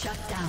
Shut down.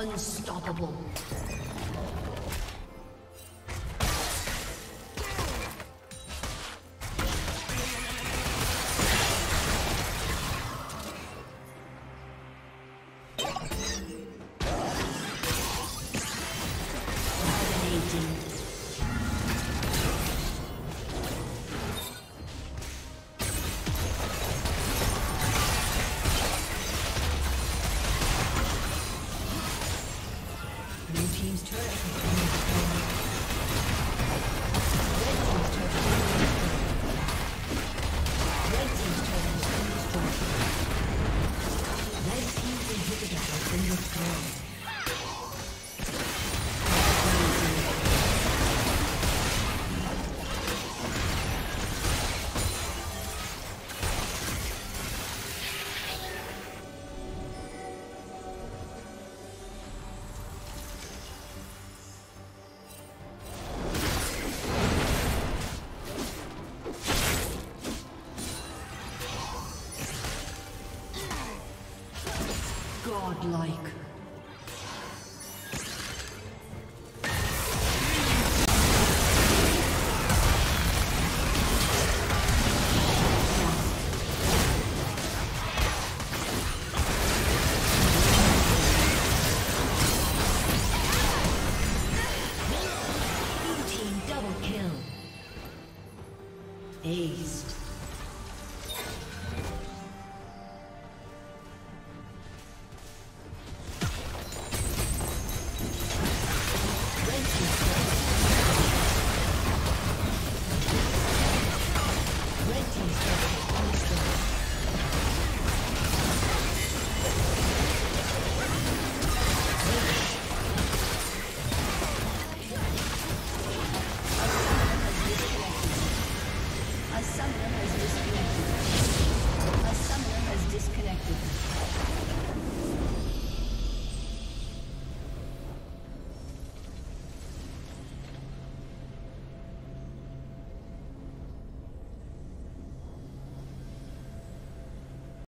Unstoppable. Like. Blue team double kill. Aced.